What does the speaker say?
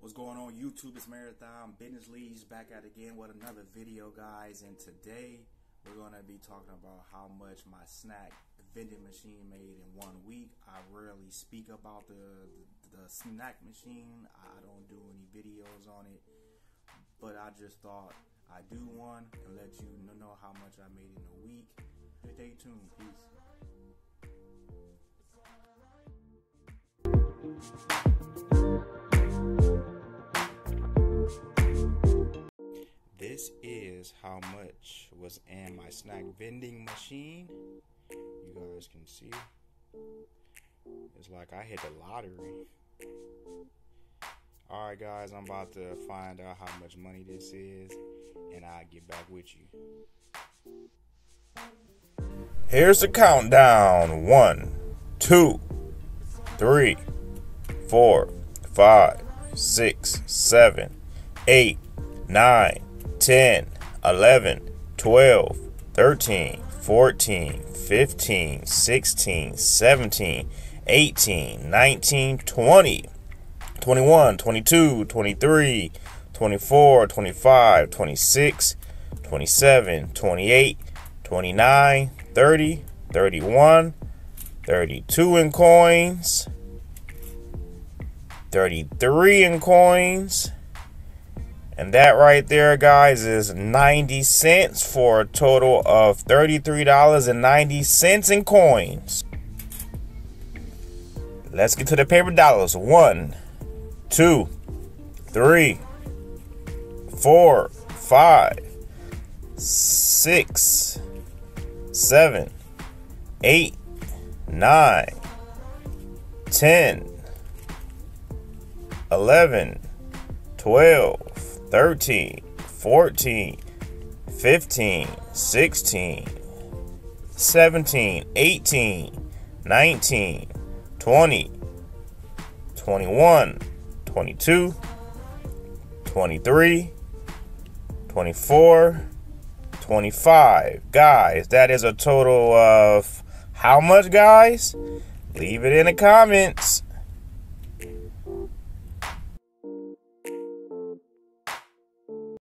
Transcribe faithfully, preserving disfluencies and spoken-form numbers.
What's going on YouTube? It's Marathon Business Leads back at again with another video, guys, and today we're going to be talking about how much my snack vending machine made in one week. I rarely speak about the, the, the snack machine. I don't do any videos on it, but I just thought I'd do one and let you know how much I made in a week. Stay tuned. Peace. This is how much was in my snack vending machine. You guys can see it's like I hit the lottery. Alright guys, I'm about to find out how much money this is and I'll get back with you. Here's the countdown. one, two, three, four, five, six, seven, eight, nine, ten, eleven, twelve, thirteen, fourteen, fifteen, sixteen, seventeen, eighteen, nineteen, twenty, twenty-one, twenty-two, twenty-three, twenty-four, twenty-five, twenty-six, twenty-seven, twenty-eight, twenty-nine, thirty, thirty-one, thirty-three in coins, and that right there, guys, is ninety cents for a total of thirty-three dollars and ninety cents in coins. Let's get to the paper dollars. one, two, three, four, five, six, seven, eight, nine, ten, eleven, twelve, thirteen, fourteen, fifteen, sixteen, seventeen, eighteen, nineteen, twenty, twenty-one, twenty-two, twenty-three, twenty-four, twenty-five. Guys, that is a total of how much, guys? Leave it in the comments.